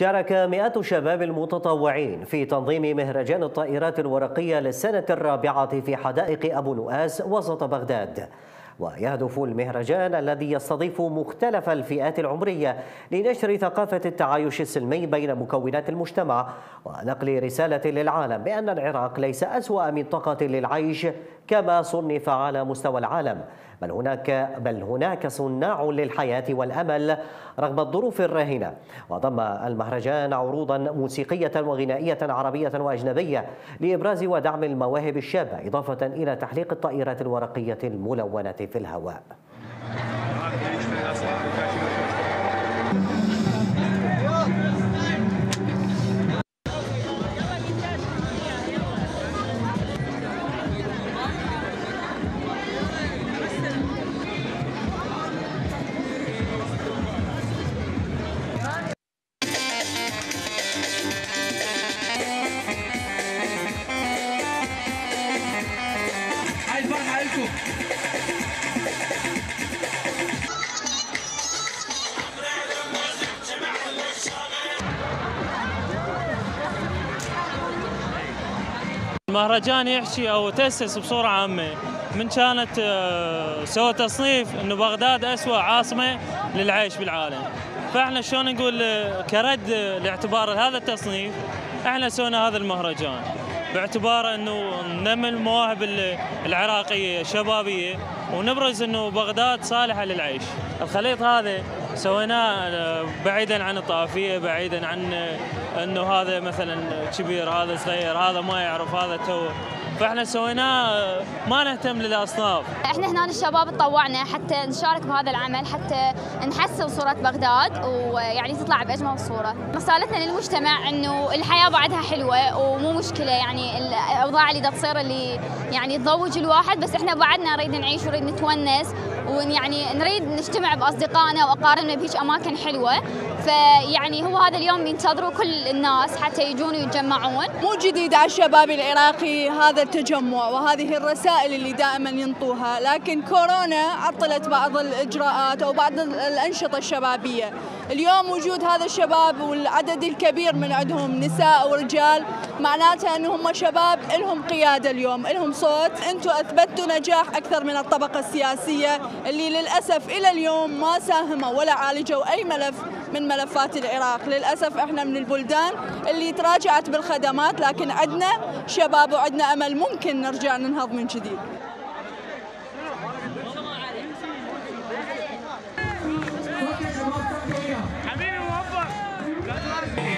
شارك 100 شباب المتطوعين في تنظيم مهرجان الطائرات الورقية للسنة الرابعة في حدائق أبو نؤاس وسط بغداد. ويهدف المهرجان الذي يستضيف مختلف الفئات العمرية لنشر ثقافة التعايش السلمي بين مكونات المجتمع ونقل رسالة للعالم بأن العراق ليس أسوأ منطقة للعيش كما صنف على مستوى العالم، بل هناك صناع للحياة والأمل رغم الظروف الراهنة. وضم المهرجان عروضا موسيقية وغنائية عربية وأجنبية لإبراز ودعم المواهب الشابة، إضافة إلى تحليق الطائرات الورقية الملونة في الهواء. المهرجان يحكي أو تأسس بصورة عامة من كانت سوى تصنيف أنه بغداد أسوأ عاصمة للعيش بالعالم، فإحنا شلون نقول كرد لاعتبار هذا التصنيف إحنا سوينا هذا المهرجان باعتباره أنه ننمي المواهب العراقية الشبابية ونبرز أنه بغداد صالحة للعيش. الخليط هذا سويناه بعيداً عن الطائفية، بعيداً عن أنه هذا مثلاً كبير هذا صغير هذا ما يعرف هذا تو، فإحنا سويناه ما نهتم للأصناف. إحنا هنا الشباب تطوعنا حتى نشارك بهذا العمل حتى نحسن صورة بغداد ويعني تطلع بأجمل صورة. رسالتنا للمجتمع أنه الحياة بعدها حلوة ومو مشكلة، يعني الأوضاع اللي دا تصير اللي يعني تضوج الواحد، بس إحنا بعدنا نريد نعيش ونريد نتونس ويعني نريد نجتمع بأصدقائنا وأقاربنا بهيج أماكن حلوة. فيعني هو هذا اليوم ينتظروا كل الناس حتى يجون ويتجمعون. مو جديد على الشباب العراقي هذا التجمع وهذه الرسائل اللي دائما ينطوها، لكن كورونا عطلت بعض الإجراءات أو بعض الأنشطة الشبابية. اليوم وجود هذا الشباب والعدد الكبير من عندهم نساء ورجال معناتها أنهم شباب لهم قيادة، اليوم لهم صوت. أنتم أثبتوا نجاح أكثر من الطبقة السياسية اللي للأسف إلى اليوم ما ساهموا ولا عالجوا أي ملف من ملفات العراق. للأسف إحنا من البلدان اللي تراجعت بالخدمات، لكن عندنا شباب وعندنا أمل ممكن نرجع ننهض من جديد. حبيبي موفق.